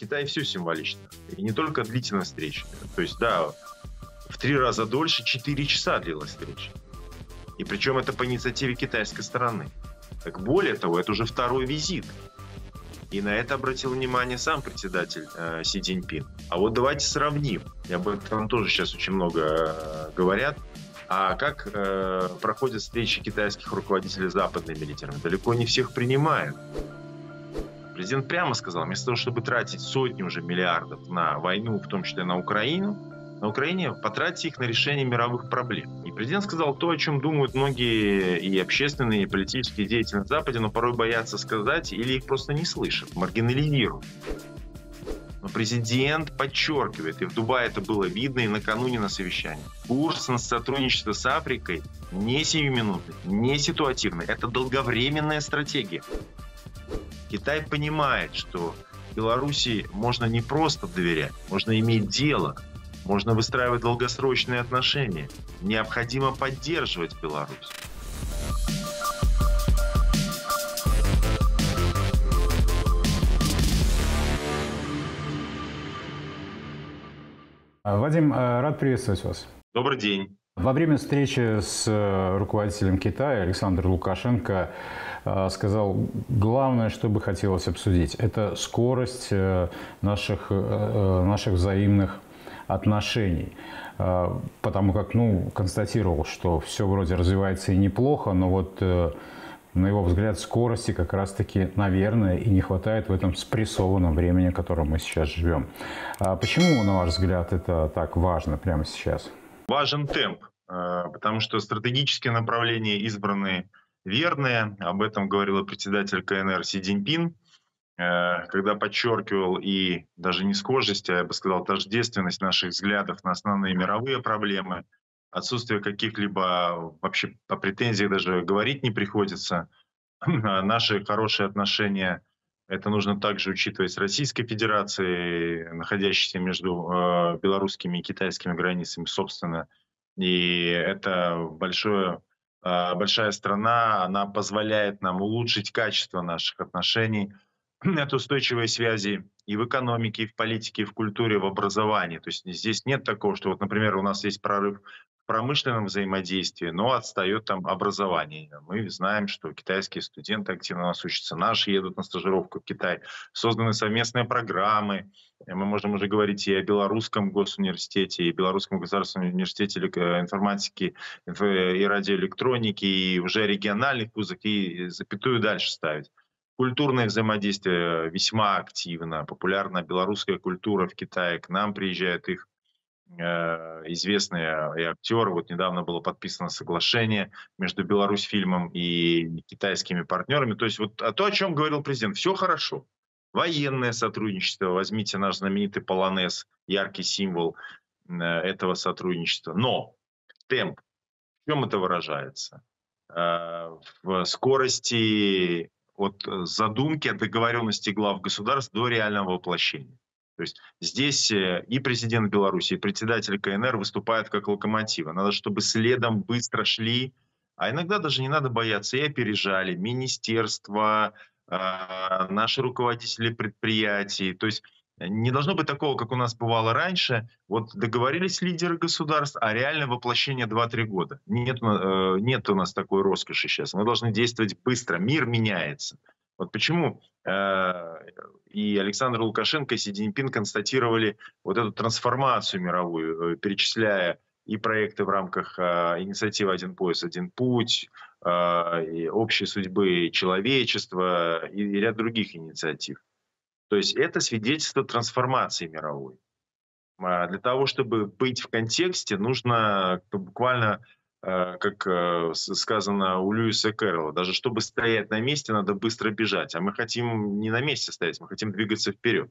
Китае все символично. И не только длительность встречи. То есть, да, в 3 раза дольше, 4 часа длилась встреча. И причем это по инициативе китайской стороны. Так более того, это уже 2-й визит. И на это обратил внимание сам председатель Си Цзиньпин. А вот давайте сравним. Об этом тоже сейчас очень много говорят. А как проходят встречи китайских руководителей с западными лидерами? Далеко не всех принимают. Президент прямо сказал, вместо того, чтобы тратить сотни уже миллиардов на войну, в том числе на Украину, на Украине потратьте их на решение мировых проблем. И президент сказал то, о чем думают многие и общественные, и политические деятели на Западе, но порой боятся сказать или их просто не слышат, маргинализируют. Но президент подчеркивает, и в Дубае это было видно, и накануне на совещании. Курс на сотрудничество с Африкой не сиюминутный, не ситуативный. Это долговременная стратегия. Китай понимает, что Беларуси можно не просто доверять, можно иметь дело, можно выстраивать долгосрочные отношения. Необходимо поддерживать Беларусь. Вадим, рад приветствовать вас. Добрый день. Во время встречи с руководителем Китая Александр Лукашенко сказал, главное, что бы хотелось обсудить, это скорость наших взаимных отношений. Потому как, констатировал, что все вроде развивается и неплохо, но вот, на его взгляд, скорости как раз-таки, наверное, и не хватает в этом спрессованном времени, в котором мы сейчас живем. Почему, на ваш взгляд, это так важно прямо сейчас? Важен темп, потому что стратегические направления избраны верные. Об этом говорил председатель КНР Си Цзиньпин, когда подчеркивал и даже не схожесть, а я бы сказал, тождественность наших взглядов на основные мировые проблемы, отсутствие каких-либо вообще по претензиям даже говорить не приходится. Наши хорошие отношения, это нужно также учитывать с Российской Федерацией, находящейся между белорусскими и китайскими границами, собственно. И это большая страна, она позволяет нам улучшить качество наших отношений. Это устойчивые связи и в экономике, и в политике, и в культуре, и в образовании. То есть здесь нет такого, что, вот, например, у нас есть прорыв в промышленном взаимодействии, но отстает там образование. Мы знаем, что китайские студенты активно у нас учатся, наши едут на стажировку в Китай. Созданы совместные программы. Мы можем уже говорить и о Белорусском госуниверситете, и Белорусском государственном университете информатики и радиоэлектроники, и уже региональных вузах, и запятую дальше ставить. Культурное взаимодействие весьма активно, популярна белорусская культура в Китае. К нам приезжают их известные и актеры. Вот недавно было подписано соглашение между Беларусьфильмом и китайскими партнерами. То есть вот то, о чем говорил президент, все хорошо. Военное сотрудничество, возьмите наш знаменитый полонез, яркий символ этого сотрудничества. Но темп, в чем это выражается? В скорости... от задумки, от договоренности глав государств до реального воплощения. То есть здесь и президент Беларуси, и председатель КНР выступают как локомотивы. Надо, чтобы следом быстро шли, а иногда даже не надо бояться, и опережали министерства, наши руководители предприятий. То есть не должно быть такого, как у нас бывало раньше. Вот договорились лидеры государств, а реальное воплощение 2-3 года. Нет у нас такой роскоши сейчас. Мы должны действовать быстро. Мир меняется. Вот почему и Александр Лукашенко, и Си Цзиньпин констатировали вот эту трансформацию мировую, перечисляя и проекты в рамках инициативы «Один пояс, один путь», и «Общей судьбы человечества» и ряд других инициатив. То есть это свидетельство трансформации мировой. Для того, чтобы быть в контексте, нужно буквально, как сказано у Льюиса Кэрролла, даже чтобы стоять на месте, надо быстро бежать. А мы хотим не на месте стоять, мы хотим двигаться вперед.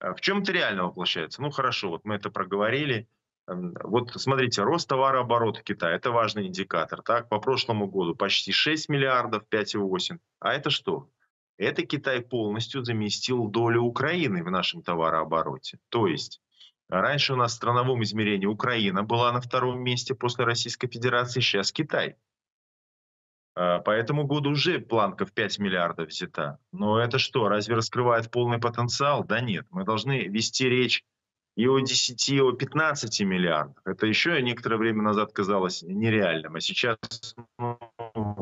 В чем это реально воплощается? Ну хорошо, вот мы это проговорили. Вот смотрите, рост товарооборота Китая – это важный индикатор. Так, по прошлому году почти 6 миллиардов, 5,8. А это что? Это Китай полностью заместил долю Украины в нашем товарообороте. То есть раньше у нас в страновом измерении Украина была на 2-м месте после Российской Федерации, сейчас Китай. По этому году уже планка в 5 миллиардов взята. Но это что, разве раскрывает полный потенциал? Да нет. Мы должны вести речь и о 10, и о 15 миллиардах. Это еще некоторое время назад казалось нереальным. А сейчас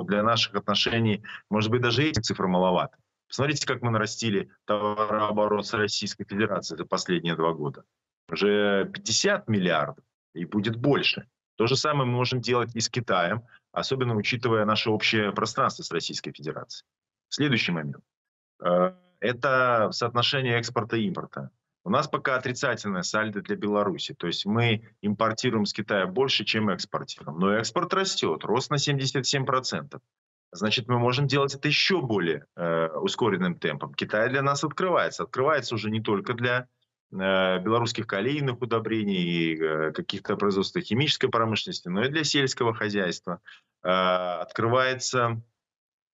для наших отношений, может быть, даже эти цифры маловаты. Посмотрите, как мы нарастили товарооборот с Российской Федерацией за последние 2 года. Уже 50 миллиардов и будет больше. То же самое мы можем делать и с Китаем, особенно учитывая наше общее пространство с Российской Федерацией. Следующий момент. Это соотношение экспорта и импорта. У нас пока отрицательное сальдо для Беларуси. То есть мы импортируем с Китая больше, чем экспортируем. Но экспорт растет, рост на 77%. Значит, мы можем делать это еще более ускоренным темпом. Китай для нас открывается. Открывается уже не только для белорусских калийных удобрений и каких-то производств химической промышленности, но и для сельского хозяйства. Открывается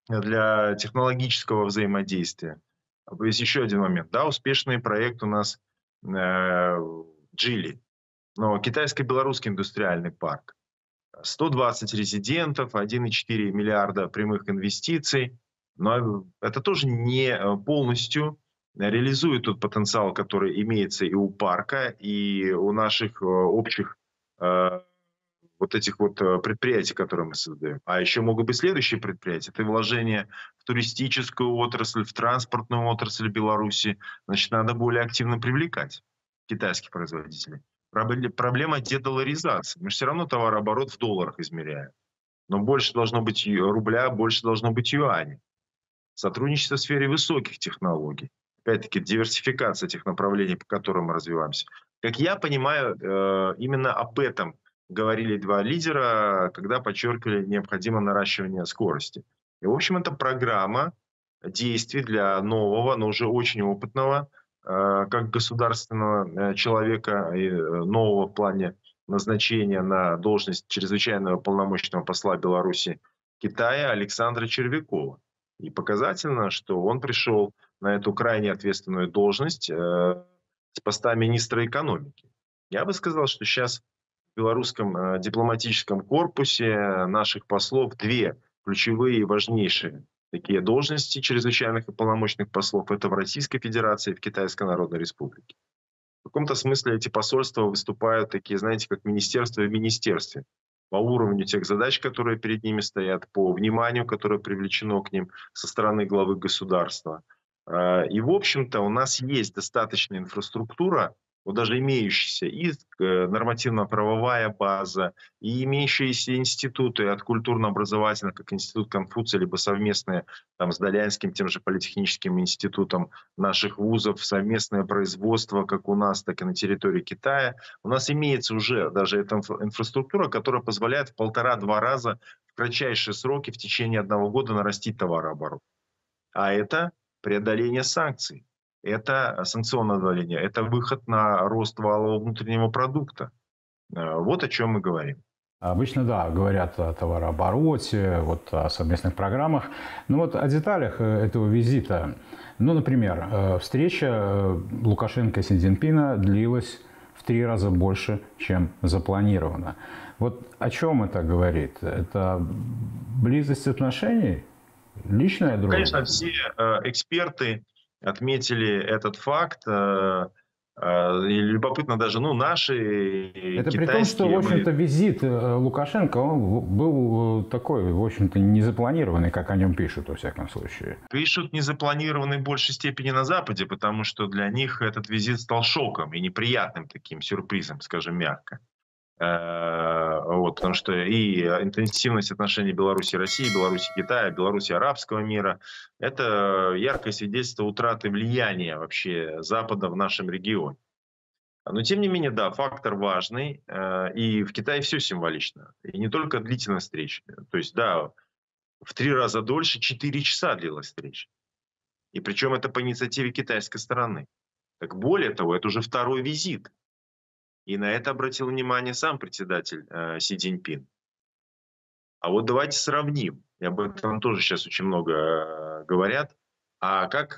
для технологического взаимодействия. Есть еще один момент. Да, успешный проект у нас Джили, но Китайско-Белорусский индустриальный парк. 120 резидентов, 1,4 миллиарда прямых инвестиций. Но это тоже не полностью реализует тот потенциал, который имеется и у парка, и у наших общих предприятий, которые мы создаем. А еще могут быть следующие предприятия. Это вложение в туристическую отрасль, в транспортную отрасль Беларуси. Значит, надо более активно привлекать китайских производителей. Проблема дедоларизации. Мы же все равно товарооборот в долларах измеряем. Но больше должно быть рубля, больше должно быть юаней. Сотрудничество в сфере высоких технологий. Опять-таки, диверсификация тех направлений, по которым мы развиваемся. Как я понимаю, именно об этом говорили 2 лидера, когда подчеркивали необходимо наращивание скорости. И, в общем, это программа действий для нового, но уже очень опытного, как государственного человека, нового в плане назначения на должность чрезвычайного полномочного посла Беларуси Китая Александра Червякова. И показательно, что он пришел на эту крайне ответственную должность с поста министра экономики. Я бы сказал, что сейчас в белорусском дипломатическом корпусе наших послов 2 ключевые и важнейшие такие должности чрезвычайных и полномочных послов. Это в Российской Федерации и в Китайской Народной Республике. В каком-то смысле эти посольства выступают такие, знаете, как министерство в министерстве. По уровню тех задач, которые перед ними стоят, по вниманию, которое привлечено к ним со стороны главы государства. И, в общем-то, у нас есть достаточная инфраструктура, вот даже имеющаяся и нормативно-правовая база, и имеющиеся институты от культурно-образовательных, как институт Конфуция, либо совместные там, с Далянским, тем же политехническим институтом наших вузов, совместное производство как у нас, так и на территории Китая. У нас имеется уже даже эта инфраструктура, которая позволяет в 1,5–2 раза в кратчайшие сроки в течение 1 года нарастить товарооборот. А это преодоление санкций. Это санкционное давление, это выход на рост валового внутреннего продукта. Вот о чем мы говорим. Обычно, да, говорят о товарообороте, вот, о совместных программах. Но вот о деталях этого визита. Ну, например, встреча Лукашенко и Си Цзиньпина длилась в 3 раза больше, чем запланировано. Вот о чем это говорит? Это близость отношений? Личная дружба? Конечно, все эксперты отметили этот факт, и любопытно даже, ну, наши китайские... Это при том, что, в общем-то, визит Лукашенко, он был такой, в общем-то, незапланированный, как о нем пишут, во всяком случае. Пишут незапланированный в большей степени на Западе, потому что для них этот визит стал шоком и неприятным таким сюрпризом, скажем мягко. Вот, потому что и интенсивность отношений Беларуси и России, Беларуси и Китая, Беларуси и арабского мира – это яркое свидетельство утраты влияния вообще Запада в нашем регионе. Но тем не менее, да, фактор важный, и в Китае все символично, и не только длительность встречи. То есть, да, в 3 раза дольше, 4 часа длилась встреча. И причем это по инициативе китайской стороны. Так более того, это уже 2-й визит. И на это обратил внимание сам председатель Си Цзиньпин. А вот давайте сравним. И об этом тоже сейчас очень много говорят. А как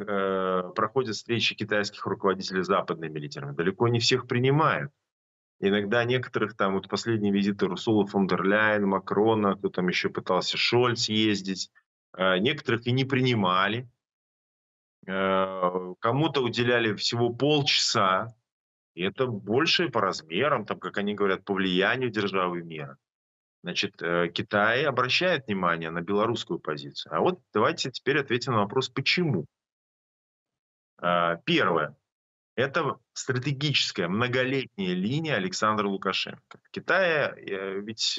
проходят встречи китайских руководителей с западными лидерами? Далеко не всех принимают. Иногда некоторых, там вот последний визит Урсулы фон дер Ляйен, Макрона, кто там еще пытался, Шольц ездить, некоторых и не принимали. Кому-то уделяли всего полчаса, и это больше по размерам, там, как они говорят, по влиянию державы мира. Значит, Китай обращает внимание на белорусскую позицию. А вот давайте теперь ответим на вопрос, почему. Первое. Это стратегическая многолетняя линия Александра Лукашенко. Китай ведь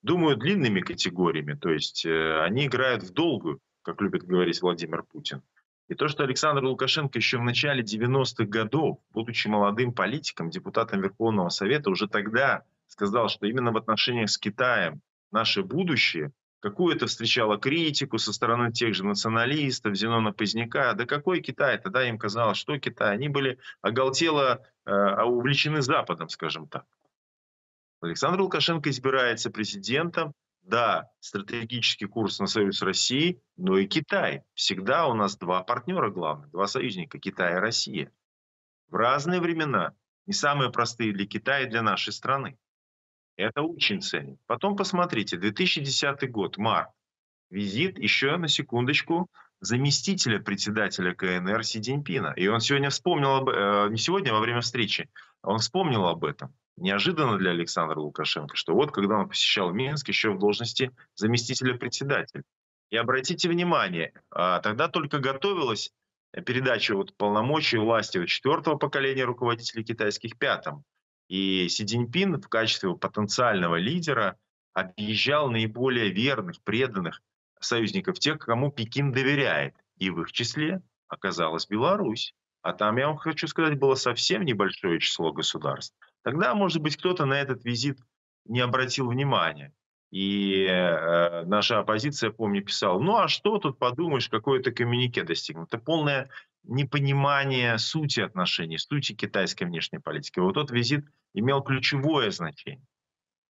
думают длинными категориями, то есть они играют в долгую, как любит говорить Владимир Путин. И то, что Александр Лукашенко еще в начале 90-х годов, будучи молодым политиком, депутатом Верховного Совета, уже тогда сказал, что именно в отношениях с Китаем наше будущее, какую-то встречало критику со стороны тех же националистов, Зенона Позняка. Да какой Китай? Тогда им казалось, что Китай. Они были оголтело увлечены Западом, скажем так. Александр Лукашенко избирается президентом. Да, стратегический курс на союз с Россией, но и Китай. Всегда у нас два партнера главных, два союзника, Китай и Россия. В разные времена, не самые простые для Китая и для нашей страны. Это очень ценит. Потом посмотрите, 2010 год, март, визит еще, на секундочку, заместителя председателя КНР Си Цзиньпина. И он сегодня вспомнил, не сегодня, во время встречи, он вспомнил об этом. Неожиданно для Александра Лукашенко, что вот когда он посещал Минск, еще в должности заместителя председателя. И обратите внимание, тогда только готовилась передача вот полномочий власти вот четвертого поколения руководителей китайских пятому. И Си Цзиньпин в качестве потенциального лидера объезжал наиболее верных, преданных союзников, тех, кому Пекин доверяет. И в их числе оказалась Беларусь. А там, я вам хочу сказать, было совсем небольшое число государств. Тогда, может быть, кто-то на этот визит не обратил внимания. И наша оппозиция, помню, писала, ну а что тут подумаешь, какое-то коммюнике достигнуто. Полное непонимание сути отношений, сути китайской внешней политики. Вот тот визит имел ключевое значение.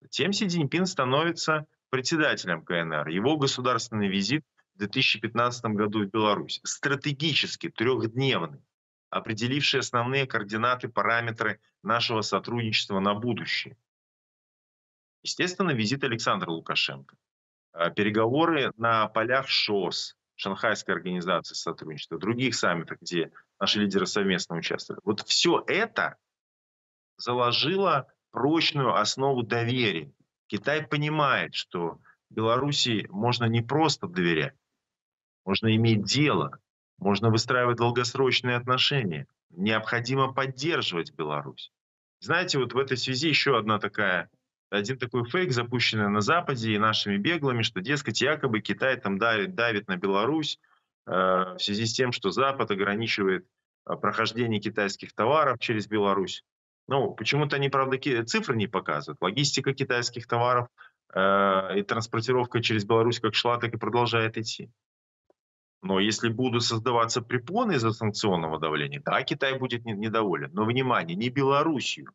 Тем Си Цзиньпин становится председателем КНР. Его государственный визит в 2015 году в Беларусь. Стратегически трехдневный, определивший основные координаты, параметры нашего сотрудничества на будущее. Естественно, визит Александра Лукашенко. Переговоры на полях ШОС, Шанхайской организации сотрудничества, других саммитах, где наши лидеры совместно участвовали. Вот все это заложило прочную основу доверия. Китай понимает, что Беларуси можно не просто доверять, можно иметь дело, можно выстраивать долгосрочные отношения. Необходимо поддерживать Беларусь. Знаете, вот в этой связи еще один такой фейк, запущенный на Западе и нашими беглыми, что, дескать, якобы Китай там давит на Беларусь в связи с тем, что Запад ограничивает прохождение китайских товаров через Беларусь. Ну, почему-то они, правда, цифры не показывают. Логистика китайских товаров и транспортировка через Беларусь как шла, так и продолжает идти. Но если будут создаваться препоны из-за санкционного давления, да, Китай будет недоволен. Но, внимание, не Беларусью,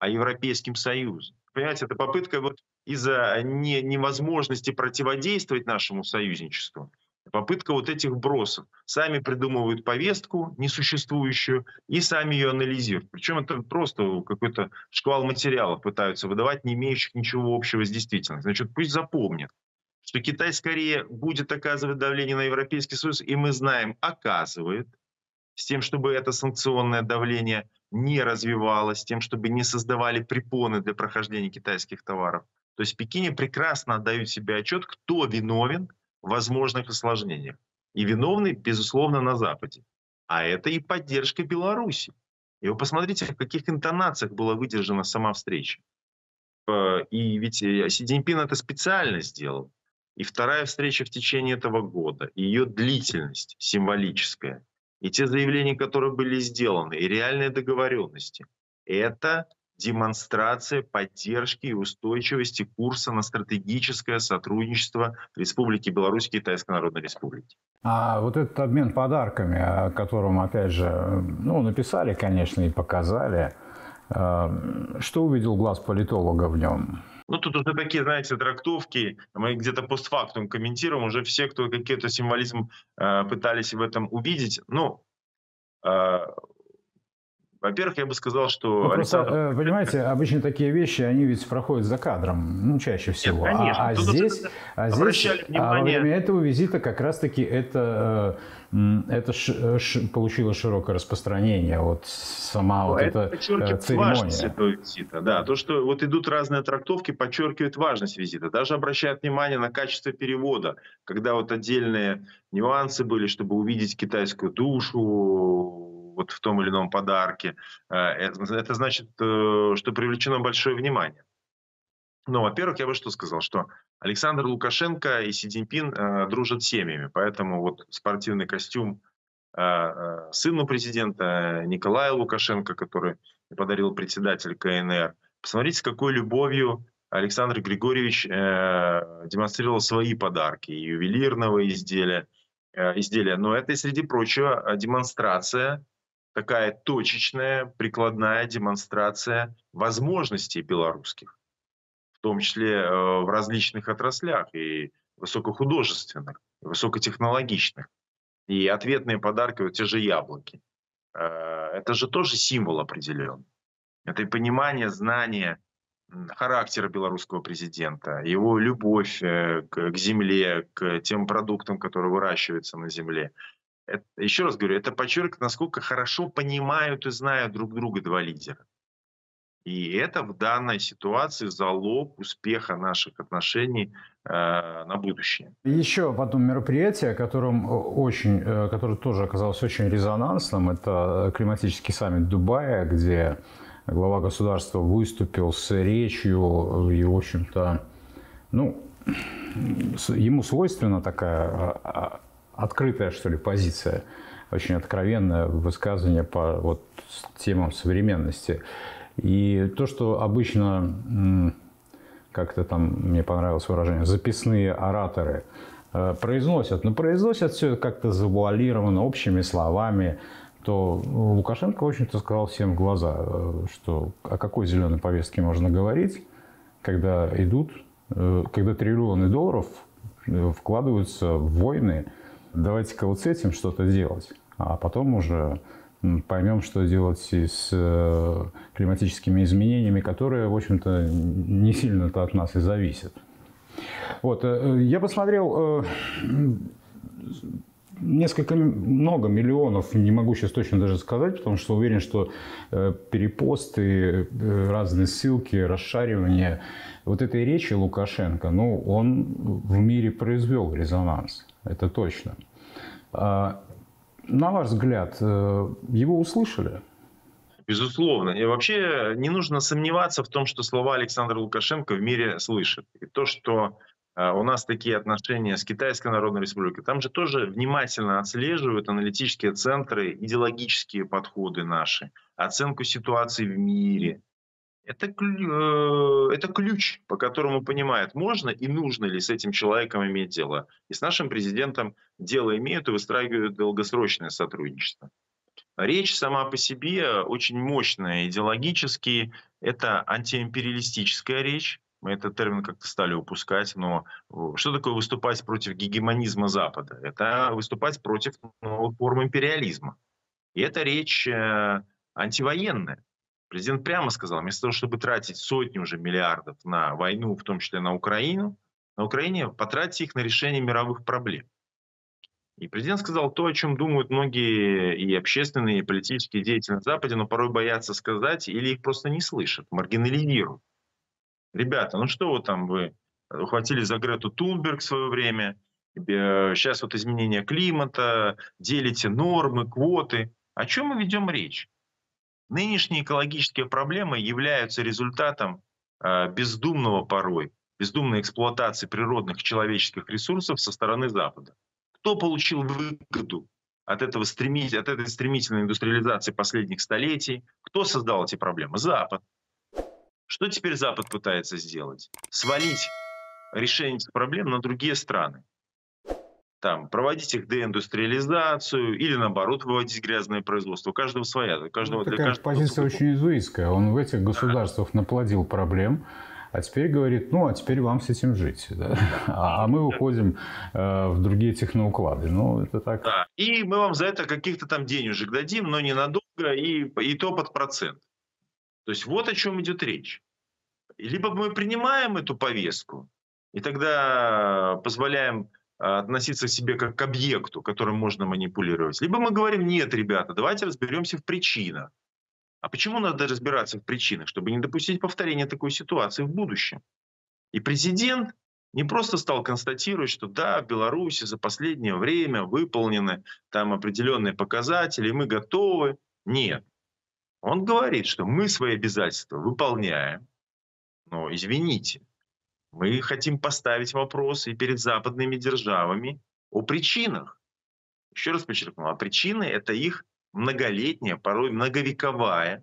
а Европейским Союзом. Понимаете, это попытка вот из-за невозможности противодействовать нашему союзничеству, попытка вот этих бросов. Сами придумывают повестку несуществующую и сами ее анализируют. Причем это просто какой-то шквал материалов пытаются выдавать, не имеющих ничего общего с действительностью. Значит, пусть запомнят, что Китай скорее будет оказывать давление на Европейский Союз, и мы знаем, оказывает, с тем, чтобы это санкционное давление не развивалось, тем, чтобы не создавали препоны для прохождения китайских товаров. То есть в Пекине прекрасно отдают себе отчет, кто виновен в возможных осложнениях. И виновны, безусловно, на Западе. А это и поддержка Беларуси. И вы посмотрите, в каких интонациях была выдержана сама встреча. И ведь Си Цзиньпин это специально сделал. И вторая встреча в течение этого года, ее длительность символическая, и те заявления, которые были сделаны, и реальные договоренности — это демонстрация поддержки и устойчивости курса на стратегическое сотрудничество Республики Беларусь и Китайской Народной Республики. А вот этот обмен подарками, о котором, опять же, ну, написали, конечно, и показали, что увидел глаз политолога в нем? Ну, тут уже такие, знаете, трактовки, мы где-то постфактум комментируем, уже все, кто какие-то символизм пытались в этом увидеть. Ну, Во-первых, я бы сказал, что... Просто, понимаете, обычно такие вещи, они ведь проходят за кадром, ну, чаще всего. Нет, конечно. Во время этого визита как раз-таки это получило широкое распространение, вот сама эта церемония. Важность этого визита, да. То, что вот идут разные трактовки, подчеркивает важность визита. Даже обращают внимание на качество перевода, когда вот отдельные нюансы были, чтобы увидеть китайскую душу, вот в том или ином подарке, это значит, что привлечено большое внимание. Но, во-первых, я бы что сказал, что Александр Лукашенко и Си Цзиньпин дружат семьями, поэтому вот спортивный костюм сыну президента Николая Лукашенко, который подарил председатель КНР, посмотрите, с какой любовью Александр Григорьевич демонстрировал свои подарки, и ювелирного изделия. Но это, среди прочего, демонстрация, такая точечная, прикладная демонстрация возможностей белорусских, в том числе в различных отраслях, и высокохудожественных, и высокотехнологичных, и ответные подарки, вот те же яблоки. Это же тоже символ определенный. Это и понимание, знание характера белорусского президента, его любовь к земле, к тем продуктам, которые выращиваются на земле. Это, еще раз говорю, это подчеркивает, насколько хорошо понимают и знают друг друга два лидера. И это в данной ситуации залог успеха наших отношений на будущее. Еще потом мероприятие, которое тоже оказалось очень резонансным, это климатический саммит Дубая, где глава государства выступил с речью и, в общем-то, ну, ему свойственна такая открытая, что ли, позиция, очень откровенное высказывание по вот темам современности. И то, что обычно, как-то там мне понравилось выражение, записные ораторы произносят, но произносят все как-то завуалировано, общими словами, то Лукашенко, в общем-то, сказал всем в глаза, что о какой зеленой повестке можно говорить, когда триллионы долларов вкладываются в войны. Давайте-ка вот с этим что-то делать, а потом уже поймем, что делать и с климатическими изменениями, которые, в общем-то, не сильно-то от нас и зависят. Вот, я посмотрел много миллионов, не могу сейчас точно даже сказать, потому что уверен, что перепосты, разные ссылки, расшаривание вот этой речи Лукашенко, ну, он в мире произвел резонанс, это точно. А, на ваш взгляд, его услышали? Безусловно. И вообще не нужно сомневаться в том, что слова Александра Лукашенко в мире слышат. И то, что у нас такие отношения с Китайской Народной Республикой, там же тоже внимательно отслеживают аналитические центры, идеологические подходы наши, оценку ситуации в мире. Это ключ, по которому понимают, можно и нужно ли с этим человеком иметь дело. И с нашим президентом дело имеют и выстраивают долгосрочное сотрудничество. Речь сама по себе очень мощная идеологически. Это антиимпериалистическая речь. Мы этот термин как-то стали упускать, но что такое выступать против гегемонизма Запада? Это выступать против новых форм империализма. И эта речь антивоенная. Президент прямо сказал, вместо того, чтобы тратить сотни уже миллиардов на войну, в том числе на Украине, потратьте их на решение мировых проблем. И президент сказал то, о чем думают многие и общественные, и политические деятели на Западе, но порой боятся сказать или их просто не слышат, маргинализируют. Ребята, ну что вы там, вы ухватили за Грету Тунберг в свое время, сейчас вот изменение климата, делите нормы, квоты. О чем мы ведем речь? Нынешние экологические проблемы являются результатом бездумной эксплуатации природных и человеческих ресурсов со стороны Запада. Кто получил выгоду от этой стремительной индустриализации последних столетий? Кто создал эти проблемы? Запад. Что теперь Запад пытается сделать? Свалить решение этих проблем на другие страны. Там, проводить их деиндустриализацию или, наобот, выводить грязное производство. У каждого своя. У каждого, ну, для каждого позиция очень изуистская. Он в этих государствах наплодил проблем, А теперь говорит, ну, а теперь вам с этим жить. Да? А мы уходим в другие техноуклады. Ну, это так. Да. И мы вам за это каких-то там денежек дадим, но ненадолго, и то под процент. То есть вот о чем идет речь. Либо мы принимаем эту повестку, и тогда позволяем относиться к себе как к объекту, которым можно манипулировать. Либо мы говорим, нет, ребята, давайте разберемся в причинах. А почему надо разбираться в причинах? Чтобы не допустить повторения такой ситуации в будущем. И президент не просто стал констатировать, что да, в Беларуси за последнее время выполнены там определенные показатели, мы готовы. Нет. Он говорит, что мы свои обязательства выполняем, но извините, мы хотим поставить вопросы перед западными державами о причинах. Еще раз подчеркну, а причины — это их многолетняя, порой многовековая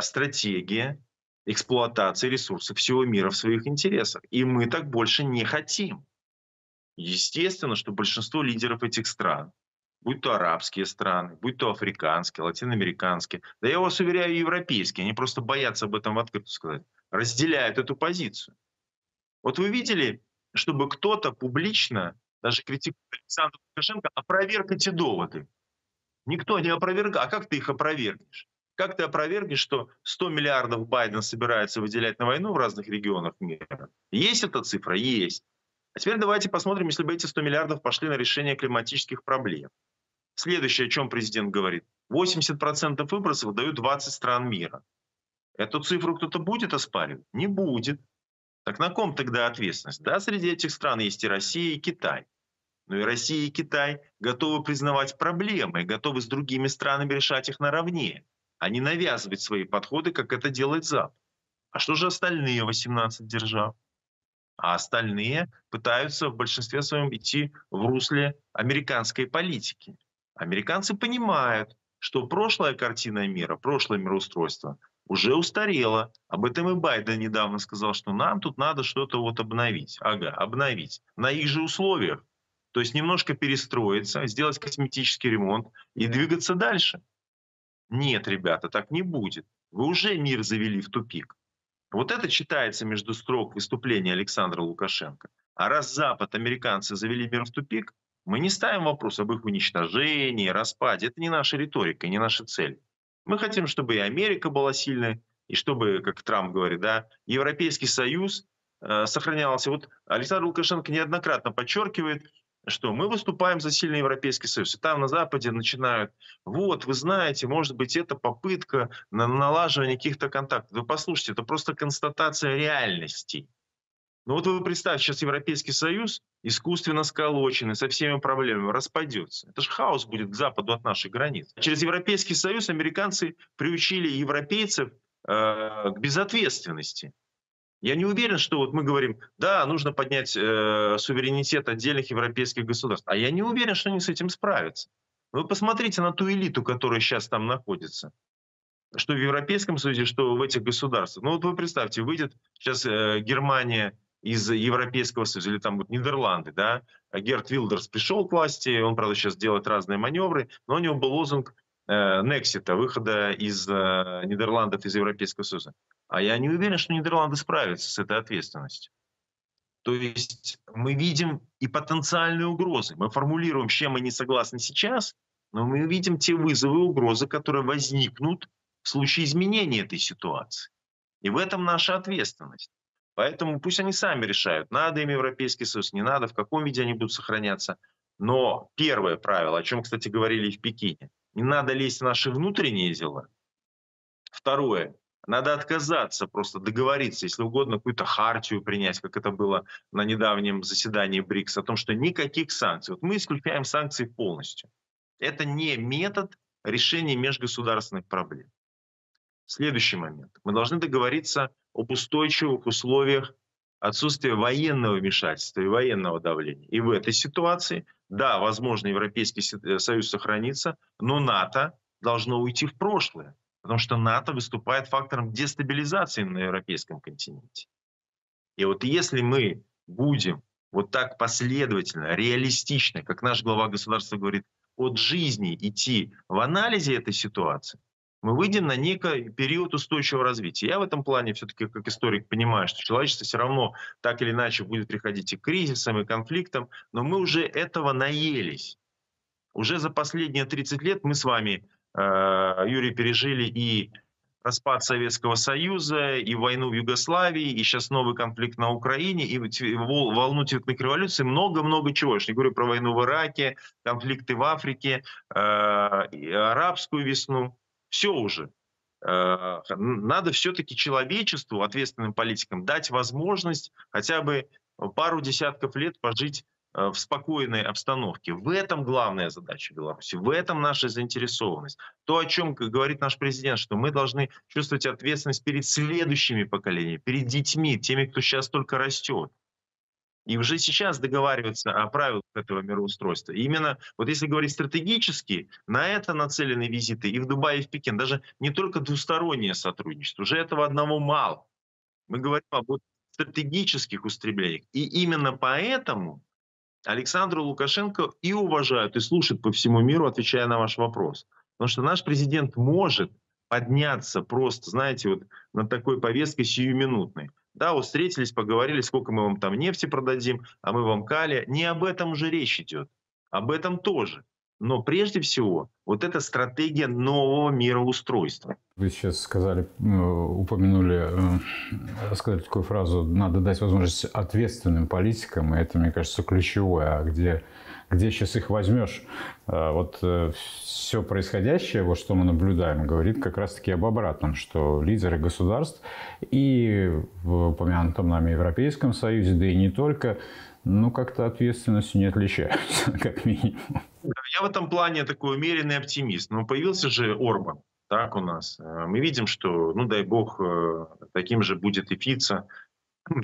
стратегия эксплуатации ресурсов всего мира в своих интересах. И мы так больше не хотим. Естественно, что большинство лидеров этих стран, будь то арабские страны, будь то африканские, латиноамериканские, да я вас уверяю, европейские, они просто боятся об этом в открытую сказать, разделяют эту позицию. Вот вы видели, чтобы кто-то публично, даже критикует Александра Лукашенко, опроверг эти доводы? Никто не опровергал. А как ты их опровергнешь? Как ты опровергнешь, что 100 миллиардов Байден собирается выделять на войну в разных регионах мира? Есть эта цифра? Есть. А теперь давайте посмотрим, если бы эти 100 миллиардов пошли на решение климатических проблем. Следующее, о чем президент говорит. 80% выбросов дают 20 стран мира. Эту цифру кто-то будет оспаривать? Не будет. Так на ком тогда ответственность? Да, среди этих стран есть и Россия, и Китай. Но и Россия, и Китай готовы признавать проблемы, готовы с другими странами решать их наравне, а не навязывать свои подходы, как это делает Запад. А что же остальные 18 держав? А остальные пытаются в большинстве своем идти в русле американской политики. Американцы понимают, что прошлая картина мира, прошлое мироустройство уже устарело. Об этом и Байден недавно сказал, что нам тут надо что-то вот обновить. Ага, обновить. На их же условиях. То есть немножко перестроиться, сделать косметический ремонт и двигаться дальше. Нет, ребята, так не будет. Вы уже мир завели в тупик. Вот это читается между строк выступления Александра Лукашенко. А раз Запад, американцы завели мир в тупик, мы не ставим вопрос об их уничтожении, распаде. Это не наша риторика, не наша цель. Мы хотим, чтобы и Америка была сильной, и чтобы, как Трамп говорит, да, Европейский Союз сохранялся. Вот Александр Лукашенко неоднократно подчеркивает, что мы выступаем за сильный Европейский Союз. И там на Западе начинают, вот, вы знаете, может быть, это попытка на налаживание каких-то контактов. Вы послушайте, это просто констатация реальности. Но вот вы представьте, сейчас Европейский Союз искусственно сколоченный, со всеми проблемами, распадется. Это же хаос будет к западу от наших границ. Через Европейский Союз американцы приучили европейцев к безответственности. Я не уверен, что вот мы говорим, да, нужно поднять суверенитет отдельных европейских государств. А я не уверен, что они с этим справятся. Вы посмотрите на ту элиту, которая сейчас там находится. Что в Европейском Союзе, что в этих государствах. Ну вот вы представьте, выйдет сейчас Германия из Европейского Союза, или там вот Нидерланды, да. Герт Вилдерс пришел к власти, он, правда, сейчас делает разные маневры, но у него был лозунг Нексита, выхода из Нидерландов из Европейского Союза. А я не уверен, что Нидерланды справятся с этой ответственностью. То есть мы видим и потенциальные угрозы. Мы формулируем, с чем мы не согласны сейчас, но мы видим те вызовы и угрозы, которые возникнут в случае изменения этой ситуации. И в этом наша ответственность. Поэтому пусть они сами решают, надо им Европейский Союз, не надо, в каком виде они будут сохраняться. Но первое правило, о чем, кстати, говорили и в Пекине, не надо лезть в наши внутренние дела. Второе. Надо отказаться, просто договориться, если угодно, какую-то хартию принять, как это было на недавнем заседании БРИКС, о том, что никаких санкций. Вот мы исключаем санкции полностью. Это не метод решения межгосударственных проблем. Следующий момент. Мы должны договориться об устойчивых условиях отсутствия военного вмешательства и военного давления. И в этой ситуации, да, возможно, Европейский Союз сохранится, но НАТО должно уйти в прошлое. Потому что НАТО выступает фактором дестабилизации на европейском континенте. И вот если мы будем вот так последовательно, реалистично, как наш глава государства говорит, от жизни идти в анализе этой ситуации, мы выйдем на некий период устойчивого развития. Я в этом плане все-таки как историк понимаю, что человечество все равно так или иначе будет приходить и к кризисам, и к конфликтам, но мы уже этого наелись. Уже за последние 30 лет мы с вами, Юрий, пережили и распад Советского Союза, и войну в Югославии, и сейчас новый конфликт на Украине, и волну цветных революций, много-много чего. Я не говорю про войну в Ираке, конфликты в Африке, арабскую весну. Все уже. Надо все-таки человечеству, ответственным политикам, дать возможность хотя бы пару десятков лет пожить в спокойной обстановке. В этом главная задача Беларуси, в этом наша заинтересованность. То, о чем говорит наш президент, что мы должны чувствовать ответственность перед следующими поколениями, перед детьми, теми, кто сейчас только растет. И уже сейчас договариваться о правилах этого мироустройства. И именно, вот если говорить стратегически, на это нацелены визиты и в Дубай, и в Пекин. Даже не только двустороннее сотрудничество, уже этого одного мало. Мы говорим об стратегических устремлениях. И именно поэтому Александра Лукашенко и уважают, и слушают по всему миру, отвечая на ваш вопрос. Потому что наш президент может подняться просто, знаете, вот на такой повестке сиюминутной. Да, вот встретились, поговорили, сколько мы вам там нефти продадим, а мы вам калия. Не об этом же речь идет. Об этом тоже. Но прежде всего, вот эта стратегия нового мироустройства. Вы сейчас сказали, сказали такую фразу, надо дать возможность ответственным политикам, и это, мне кажется, ключевое, а где сейчас их возьмешь? Вот все происходящее, вот что мы наблюдаем, говорит как раз-таки об обратном, что лидеры государств и в упомянутом нами Европейском Союзе, да и не только, ну как-то ответственностью не отличаются, как минимум. Я в этом плане такой умеренный оптимист. Но появился же Орбан, так у нас. Мы видим, что, ну дай бог, таким же будет и Фица.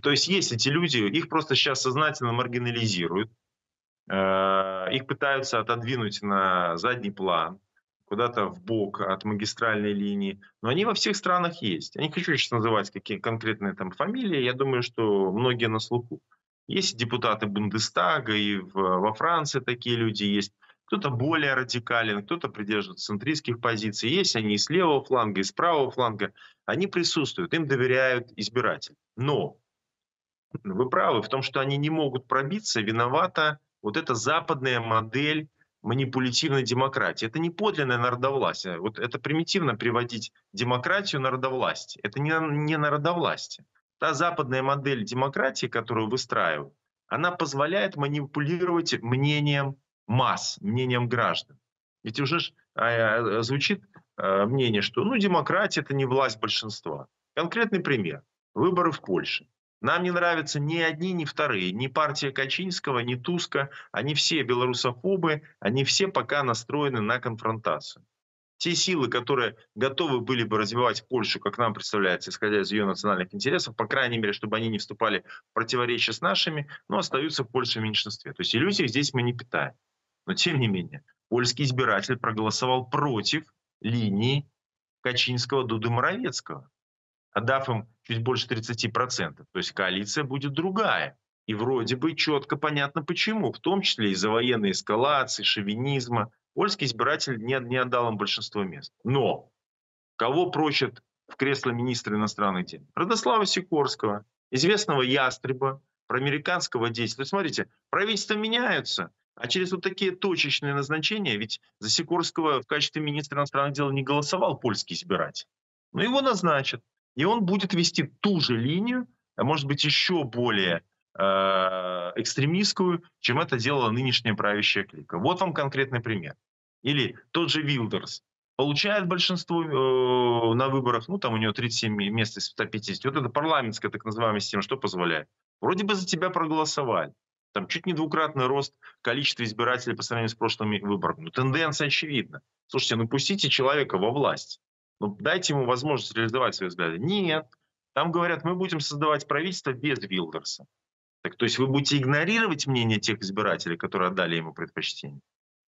То есть есть эти люди, их просто сейчас сознательно маргинализируют. Их пытаются отодвинуть на задний план, куда-то в бок от магистральной линии. Но они во всех странах есть. Я не хочу сейчас называть какие конкретные там фамилии. Я думаю, что многие на слуху. Есть депутаты Бундестага, и во Франции такие люди есть. Кто-то более радикален, кто-то придерживается центристских позиций. Есть они и с левого фланга, и с правого фланга. Они присутствуют, им доверяют избиратели. Но вы правы в том, что они не могут пробиться. Виновата вот эта западная модель манипулятивной демократии. Это не подлинное народовластие. Вот это примитивно приводить демократию народовластие. Это не народовластие. Та западная модель демократии, которую выстраивают, она позволяет манипулировать мнением масс, мнением граждан. Ведь уже звучит мнение, что ну, демократия – это не власть большинства. Конкретный пример. Выборы в Польше. Нам не нравятся ни одни, ни вторые. Ни партия Качинского, ни Туска. Они все белорусофобы, они все пока настроены на конфронтацию. Те силы, которые готовы были бы развивать Польшу, как нам представляется, исходя из ее национальных интересов, по крайней мере, чтобы они не вступали в противоречие с нашими, но остаются в Польше в меньшинстве. То есть иллюзий здесь мы не питаем. Но тем не менее, польский избиратель проголосовал против линии Качинского, Дуды, Моровецкого, отдав им чуть больше 30%. То есть коалиция будет другая. И вроде бы четко понятно почему. В том числе из-за военной эскалации, шовинизма. Польский избиратель не отдал им большинство мест. Но кого прочат в кресло министра иностранных дел? Радослава Сикорского, известного ястреба, проамериканского деятеля. Смотрите, правительства меняются, а через вот такие точечные назначения, ведь за Сикорского в качестве министра иностранных дел не голосовал польский избиратель. Но его назначат. И он будет вести ту же линию, а может быть еще более экстремистскую, чем это делала нынешняя правящая клика. Вот вам конкретный пример. Или тот же Вилдерс. Получает большинство на выборах, ну там у него 37 мест из 150. Вот это парламентская так называемая система, что позволяет? Вроде бы за тебя проголосовали. Там чуть не двукратный рост количества избирателей по сравнению с прошлыми выборами. Но тенденция очевидна. Слушайте, ну пустите человека во власть. Ну, дайте ему возможность реализовать свои взгляды. Нет. Там говорят, мы будем создавать правительство без Вилдерса. Так, то есть вы будете игнорировать мнение тех избирателей, которые отдали ему предпочтение?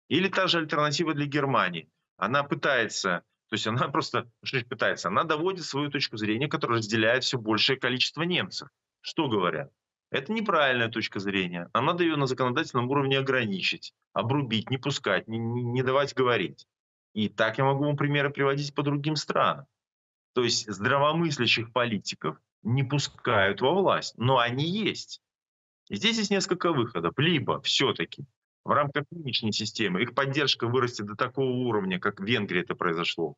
Или та же альтернатива для Германии. Она пытается, то есть она просто пытается, она доводит свою точку зрения, которая разделяет все большее количество немцев. Что говорят? Это неправильная точка зрения. Нам надо ее на законодательном уровне ограничить, обрубить, не пускать, не давать говорить. И так я могу вам примеры приводить по другим странам. То есть здравомыслящих политиков не пускают во власть, но они есть. И здесь есть несколько выходов. Либо все-таки в рамках нынешней системы их поддержка вырастет до такого уровня, как в Венгрии это произошло,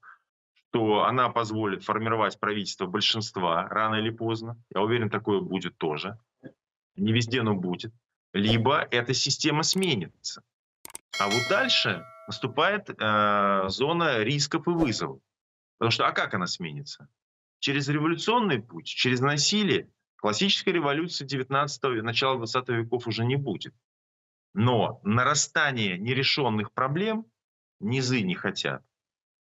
что она позволит формировать правительство большинства рано или поздно. Я уверен, такое будет тоже. Не везде, но будет. Либо эта система сменится. А вот дальше наступает зона рисков и вызовов. Потому что, а как она сменится? Через революционный путь, через насилие. Классической революции 19-го, начала 20 веков уже не будет. Но нарастание нерешенных проблем низы не хотят.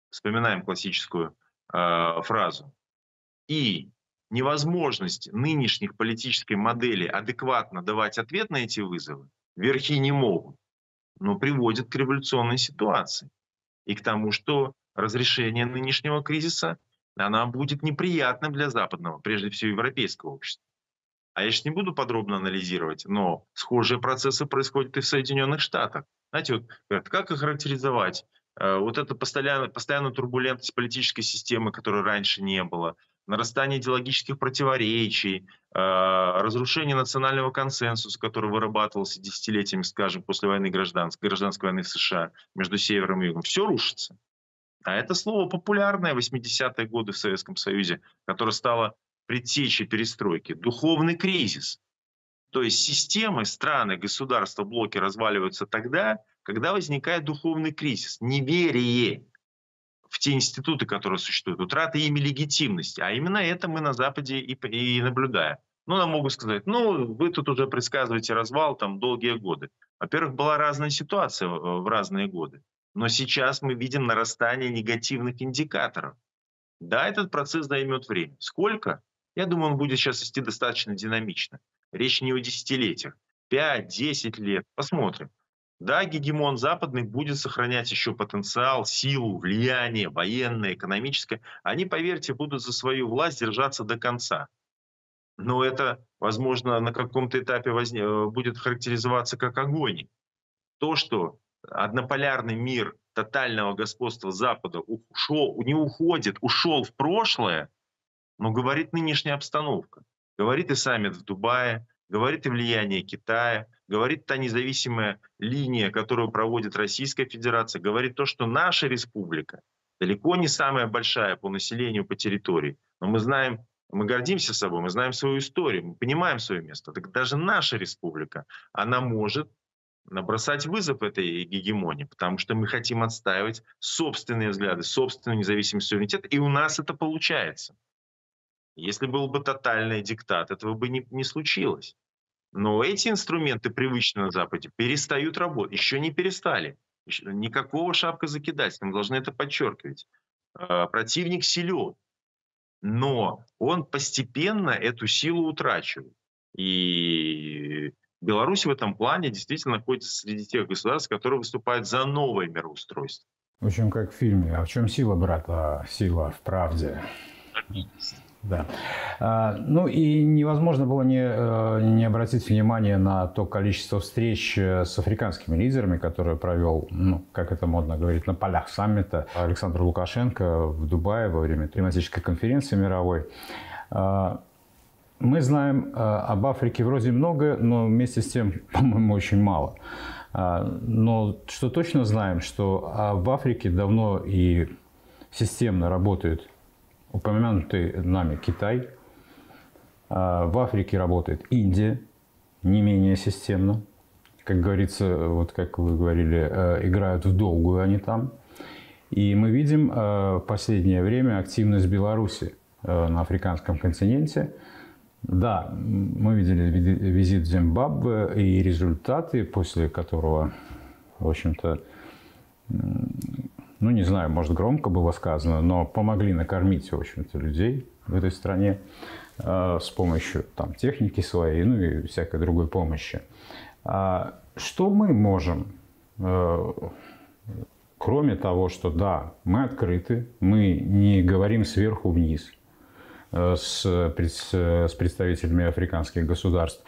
Вспоминаем классическую фразу. И невозможность нынешних политической модели адекватно давать ответ на эти вызовы верхи не могут, но приводит к революционной ситуации. И к тому, что разрешение нынешнего кризиса она будет неприятным для западного, прежде всего европейского общества. А я сейчас не буду подробно анализировать, но схожие процессы происходят и в Соединенных Штатах. Знаете, вот говорят, как охарактеризовать вот эту постоянную турбулентность политической системы, которой раньше не было, нарастание идеологических противоречий, разрушение национального консенсуса, который вырабатывался десятилетиями, скажем, после войны гражданской войны в США между севером и югом. Все рушится. А это слово популярное в 80-е годы в Советском Союзе, которое стало предтечей перестройки. Духовный кризис. То есть системы, страны, государства, блоки разваливаются тогда, когда возникает духовный кризис. Неверие в те институты, которые существуют. Утрата ими легитимности. А именно это мы на Западе и наблюдаем. Ну, нам могут сказать, ну, вы тут уже предсказываете развал там долгие годы. Во-первых, была разная ситуация в разные годы. Но сейчас мы видим нарастание негативных индикаторов. Да, этот процесс займет время. Сколько? Я думаю, он будет сейчас идти достаточно динамично. Речь не о десятилетиях. 5-10 лет. Посмотрим. Да, гегемон западный будет сохранять еще потенциал, силу, влияние военное, экономическое. Они, поверьте, будут за свою власть держаться до конца. Но это, возможно, на каком-то этапе будет характеризоваться как агония. То, что однополярный мир тотального господства Запада ушел в прошлое, но говорит нынешняя обстановка. Говорит и саммит в Дубае, говорит и влияние Китая, говорит та независимая линия, которую проводит Российская Федерация, говорит то, что наша республика далеко не самая большая по населению, по территории. Но мы знаем, мы гордимся собой, мы знаем свою историю, мы понимаем свое место. Так даже наша республика, она может набросать вызов этой гегемонии, потому что мы хотим отстаивать собственные взгляды, собственную независимость, суверенитет, и у нас это получается. Если был бы тотальный диктат, этого бы не случилось. Но эти инструменты, привычные на Западе, перестают работать. Еще не перестали. Никакого шапкозакидательства, мы должны это подчеркивать. Противник силен, но он постепенно эту силу утрачивает. И Беларусь в этом плане действительно находится среди тех государств, которые выступают за новое мироустройство. В общем, как в фильме. А в чем сила, брат? А сила в правде. Да. Ну и невозможно было не обратить внимание на то количество встреч с африканскими лидерами, которые провел, ну, как это модно говорить, на полях саммита Александр Лукашенко в Дубае во время климатической конференции мировой. Мы знаем об Африке вроде много, но вместе с тем, по-моему, очень мало. Но что точно знаем, что в Африке давно и системно работает упомянутый нами Китай. В Африке работает Индия, не менее системно. Как говорится, вот как вы говорили, играют в долгую они там. И мы видим в последнее время активность Беларуси на африканском континенте. Да, мы видели визит в Зимбабве и результаты, после которого, в общем-то, ну не знаю, может громко было сказано, но помогли накормить, в общем-то, людей в этой стране с помощью там техники своей, ну и всякой другой помощи. Что мы можем, кроме того, что да, мы открыты, мы не говорим сверху вниз с представителями африканских государств.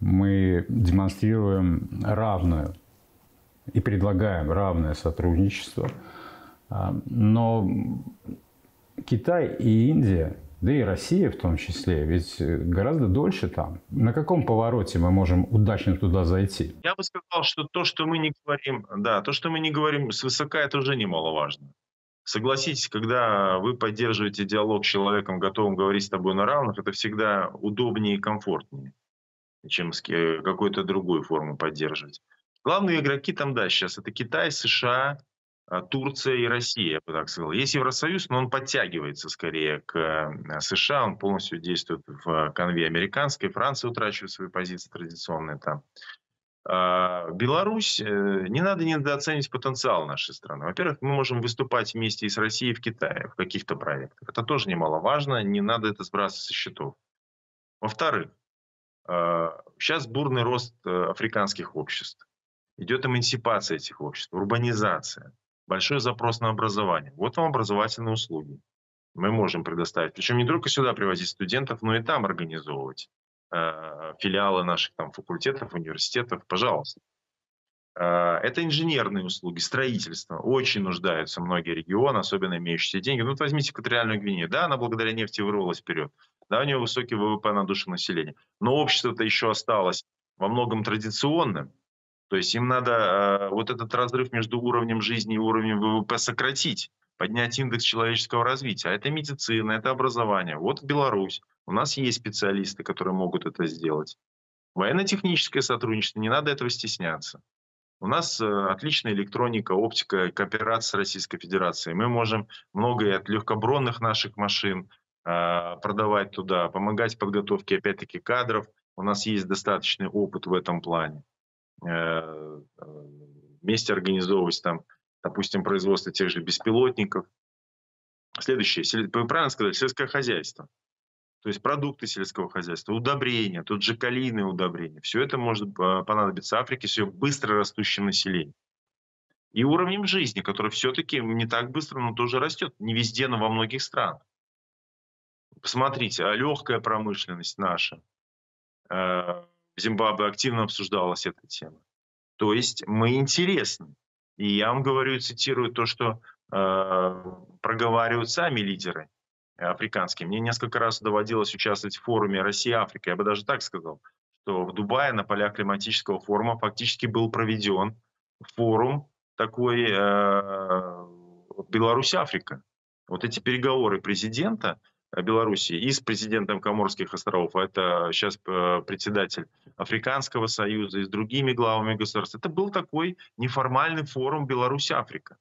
Мы демонстрируем равное и предлагаем равное сотрудничество. Но Китай и Индия, да и Россия в том числе, ведь гораздо дольше там. На каком повороте мы можем удачно туда зайти? Я бы сказал, что то, что мы не говорим свысока, это уже немаловажно. Согласитесь, когда вы поддерживаете диалог с человеком, готовым говорить с тобой на равных, это всегда удобнее и комфортнее, чем с какой-то другой формой поддерживать. Главные игроки там, да, сейчас это Китай, США, Турция и Россия, я бы так сказал. Есть Евросоюз, но он подтягивается скорее к США, он полностью действует в конве американской, Франция утрачивает свои позиции традиционные там. Беларусь, не надо недооценить потенциал нашей страны. Во-первых, мы можем выступать вместе и с Россией, и в Китае, в каких-то проектах. Это тоже немаловажно, не надо это сбрасывать со счетов. Во-вторых, сейчас бурный рост африканских обществ. Идет эмансипация этих обществ, урбанизация. Большой запрос на образование. Вот вам образовательные услуги. Мы можем предоставить. Причем не только сюда привозить студентов, но и там организовывать филиалы наших там факультетов, университетов, пожалуйста. Это инженерные услуги, строительство. Очень нуждаются многие регионы, особенно имеющиеся деньги. Ну, вот возьмите Экваториальную Гвинею. Да, она благодаря нефти вырвалась вперед. Да, у нее высокий ВВП на душу населения. Но общество-то еще осталось во многом традиционным. То есть им надо вот этот разрыв между уровнем жизни и уровнем ВВП сократить, поднять индекс человеческого развития. А это медицина, это образование. Вот Беларусь. У нас есть специалисты, которые могут это сделать. Военно-техническое сотрудничество, не надо этого стесняться. У нас отличная электроника, оптика, кооперация с Российской Федерацией. Мы можем многое от легкобронных наших машин продавать туда, помогать в подготовке, опять-таки, кадров. У нас есть достаточный опыт в этом плане. Вместе организовывать там, допустим, производство тех же беспилотников. Следующее, вы правильно сказали, сельское хозяйство. То есть продукты сельского хозяйства, удобрения, тут же калийные удобрения. Все это может понадобиться Африке с ее быстро растущим населением. И уровнем жизни, который все-таки не так быстро, но тоже растет. Не везде, но во многих странах. Посмотрите, а легкая промышленность наша. В Зимбабве активно обсуждалась эта тема. То есть мы интересны. И я вам говорю и цитирую то, что проговаривают сами лидеры африканские. Мне несколько раз доводилось участвовать в форуме «Россия-Африка». Я бы даже так сказал, что в Дубае на полях климатического форума фактически был проведен форум такой «Беларусь-Африка». Вот эти переговоры президента Беларуси и с президентом Коморских островов, а это сейчас председатель Африканского союза и с другими главами государств. Это был такой неформальный форум «Беларусь-Африка»,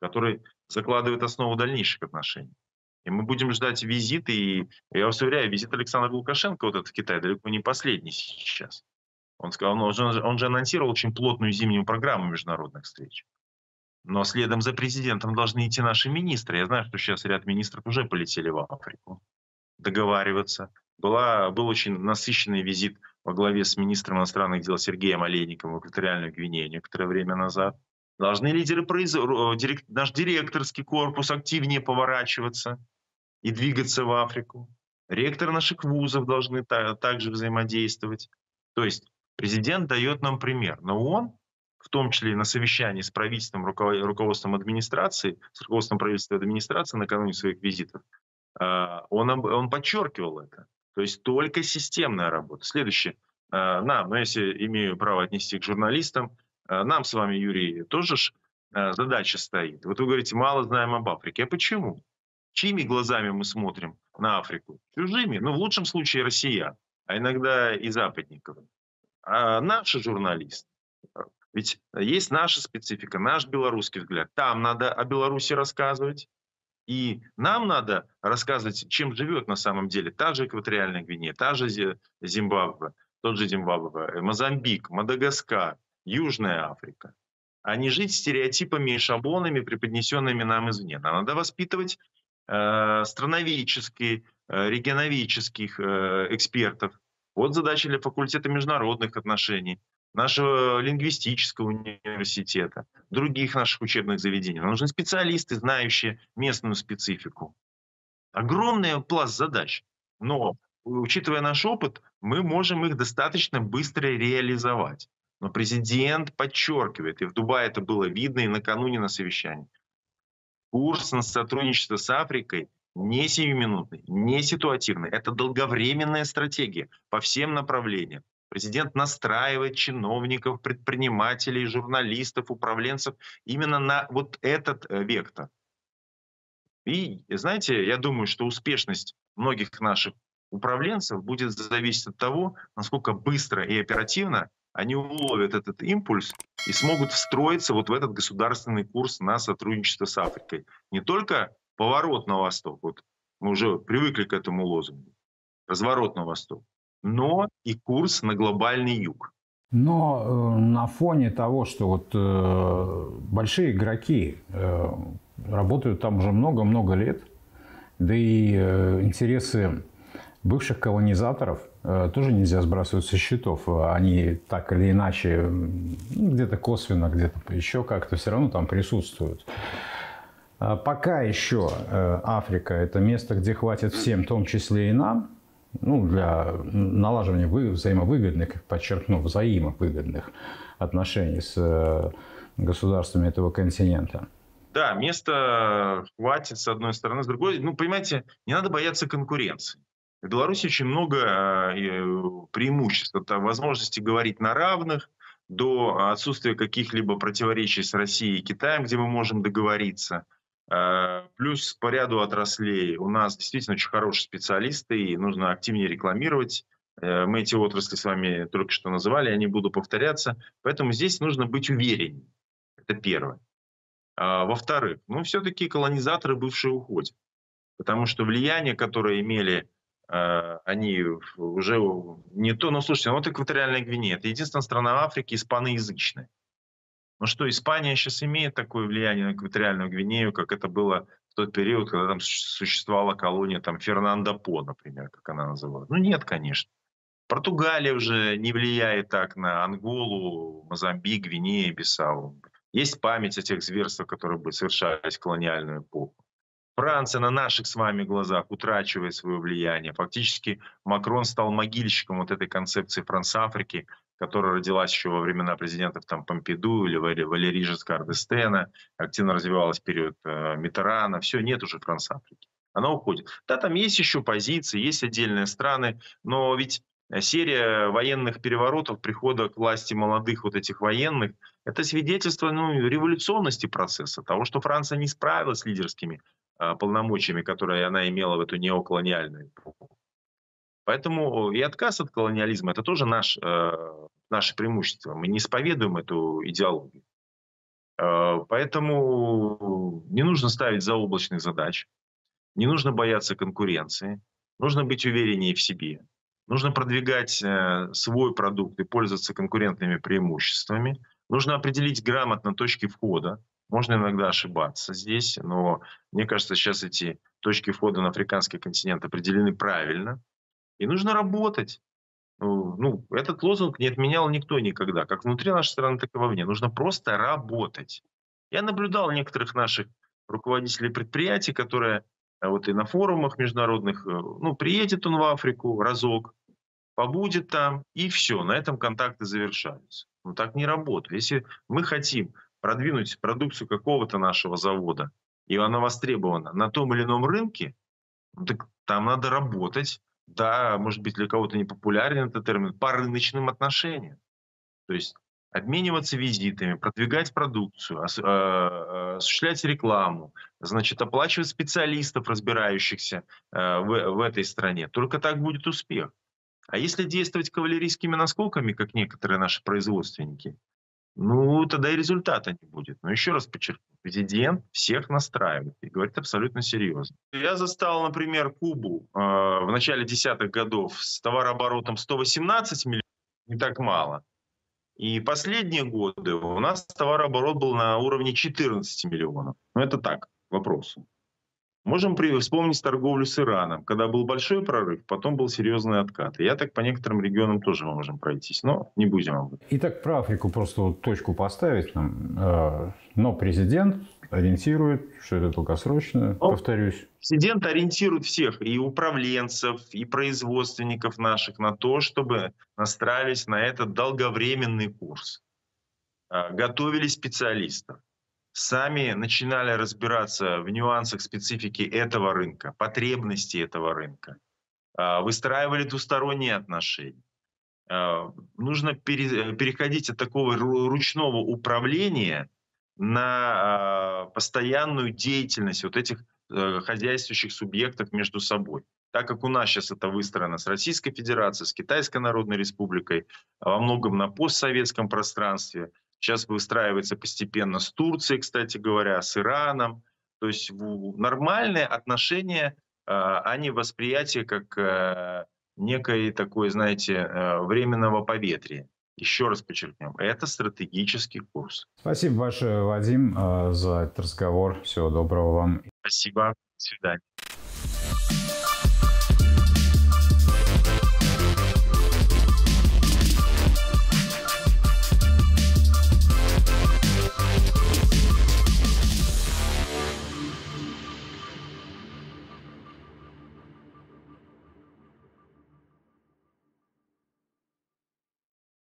который закладывает основу дальнейших отношений. И мы будем ждать визиты, и я вас уверяю, визит Александра Лукашенко вот этот в Китай далеко не последний сейчас. Он сказал, он же анонсировал очень плотную зимнюю программу международных встреч. Но следом за президентом должны идти наши министры. Я знаю, что сейчас ряд министров уже полетели в Африку договариваться. Был очень насыщенный визит во главе с министром иностранных дел Сергеем Олейниковым в Экваториальную Гвинею некоторое время назад. Должны лидеры, наш директорский корпус активнее поворачиваться и двигаться в Африку. Ректоры наших вузов должны также взаимодействовать. То есть президент дает нам пример, но он, в том числе и на совещании с правительством, руководством администрации, с руководством правительства и администрации накануне своих визитов, он подчеркивал это. То есть только системная работа. Следующее. Но если имею право отнести к журналистам, нам с вами, Юрий, тоже задача стоит. Вот вы говорите, мало знаем об Африке. А почему? Чьими глазами мы смотрим на Африку? Чужими? Ну, в лучшем случае, россиян, а иногда и западников. А наши журналисты. Ведь есть наша специфика, наш белорусский взгляд. Там надо о Беларуси рассказывать. И нам надо рассказывать, чем живет на самом деле та же Экваториальная Гвинея, та же Зимбабве, тот же Зимбабве, Мозамбик, Мадагаскар, Южная Африка. А не жить стереотипами и шаблонами, преподнесенными нам извне. Нам надо воспитывать страноведческих, регионоведческих экспертов. Вот задача для факультета международных отношений, нашего лингвистического университета, других наших учебных заведений. Нам нужны специалисты, знающие местную специфику. Огромный пласт задач. Но, учитывая наш опыт, мы можем их достаточно быстро реализовать. Но президент подчеркивает, и в Дубае это было видно, и накануне на совещании. Курс на сотрудничество с Африкой не сиюминутный, не ситуативный. Это долговременная стратегия по всем направлениям. Президент настраивает чиновников, предпринимателей, журналистов, управленцев именно на вот этот вектор. И, знаете, я думаю, что успешность многих наших управленцев будет зависеть от того, насколько быстро и оперативно они уловят этот импульс и смогут встроиться вот в этот государственный курс на сотрудничество с Африкой. Не только поворот на восток, вот мы уже привыкли к этому лозунгу, разворот на восток, но и курс на глобальный юг. Но на фоне того, что вот большие игроки работают там уже много-много лет, да и интересы бывших колонизаторов тоже нельзя сбрасывать со счетов. Они так или иначе, где-то косвенно, где-то еще как-то, все равно там присутствуют. Пока еще Африка – это место, где хватит всем, в том числе и нам, ну, для налаживания взаимовыгодных, подчеркну, взаимовыгодных отношений с государствами этого континента. Да, места хватит, с одной стороны, с другой. Ну, понимаете, не надо бояться конкуренции. В Беларуси очень много преимуществ, от возможности говорить на равных, до отсутствия каких-либо противоречий с Россией и Китаем, где мы можем договориться. Плюс по ряду отраслей у нас действительно очень хорошие специалисты, и нужно активнее рекламировать. Мы эти отрасли с вами только что называли, я не буду повторяться. Поэтому здесь нужно быть увереннее. Это первое. Во-вторых, ну все-таки колонизаторы бывшие уходят. Потому что влияние, которое имели они уже не то, но слушайте, вот Экваториальная Гвинея, это единственная страна Африки испаноязычная. Ну что, Испания сейчас имеет такое влияние на Экваториальную Гвинею, как это было в тот период, когда там существовала колония там Фернандо-По, например, как она называлась? Ну нет, конечно. Португалия уже не влияет так на Анголу, Мозамбик, Гвинею, Бисау. Есть память о тех зверствах, которые бы совершались в колониальную эпоху. Франция на наших с вами глазах утрачивает свое влияние. Фактически Макрон стал могильщиком вот этой концепции Франсафрики, которая родилась еще во времена президентов там, Помпиду или Валери Жискар д'Эстена, активно развивалась в период Миттерана. Все, нет уже Франсафрики. Она уходит. Да, там есть еще позиции, есть отдельные страны, но ведь серия военных переворотов, прихода к власти молодых вот этих военных, это свидетельство революционности процесса, того, что Франция не справилась с лидерскими полномочиями, которые она имела в эту неоколониальную эпоху. Поэтому и отказ от колониализма – это тоже наше преимущество. Мы не исповедуем эту идеологию. Поэтому не нужно ставить заоблачных задач, не нужно бояться конкуренции, нужно быть увереннее в себе, нужно продвигать свой продукт и пользоваться конкурентными преимуществами, нужно определить грамотно точки входа. Можно иногда ошибаться здесь, но мне кажется, сейчас эти точки входа на африканский континент определены правильно. И нужно работать. Ну, этот лозунг не отменял никто никогда, как внутри нашей страны, так и вовне. Нужно просто работать. Я наблюдал некоторых наших руководителей предприятий, которые вот и на форумах международных, ну, приедет он в Африку разок, побудет там, и все, на этом контакты завершаются. Но так не работает. Если мы хотим продвинуть продукцию какого-то нашего завода, и она востребована на том или ином рынке, так там надо работать. Да, может быть, для кого-то не популярен этот термин, по рыночным отношениям. То есть обмениваться визитами, продвигать продукцию, осуществлять рекламу, значит, оплачивать специалистов, разбирающихся в этой стране. Только так будет успех. А если действовать кавалерийскими наскоками, как некоторые наши производственники, ну, тогда и результата не будет. Но еще раз подчеркну, президент всех настраивает и говорит абсолютно серьезно. Я застал, например, Кубу в начале 10-х годов с товарооборотом 118 миллионов, не так мало. И последние годы у нас товарооборот был на уровне 14 миллионов. Ну, это так, к вопросу. Можем вспомнить торговлю с Ираном, когда был большой прорыв, потом был серьезный откат. И я так по некоторым регионам тоже мы можем пройтись, но не будем об этом. Итак, про Африку просто вот точку поставить нам. Но президент ориентирует, что это долгосрочно, повторюсь. Президент ориентирует всех, и управленцев, и производственников наших, на то, чтобы настраивались на этот долговременный курс. Готовили специалистов. сами начинали разбираться в нюансах специфики этого рынка, потребности этого рынка, выстраивали двусторонние отношения. Нужно переходить от такого ручного управления на постоянную деятельность вот этих хозяйствующих субъектов между собой. Так как у нас сейчас это выстроено с Российской Федерацией, с Китайской Народной Республикой, во многом на постсоветском пространстве. Сейчас выстраивается постепенно с Турцией, кстати говоря, с Ираном. То есть нормальные отношения, а не восприятие как некое такое, знаете, временного поветрия. Еще раз подчеркнем, это стратегический курс. Спасибо большое, Вадим, за этот разговор. Всего доброго вам. Спасибо. До свидания.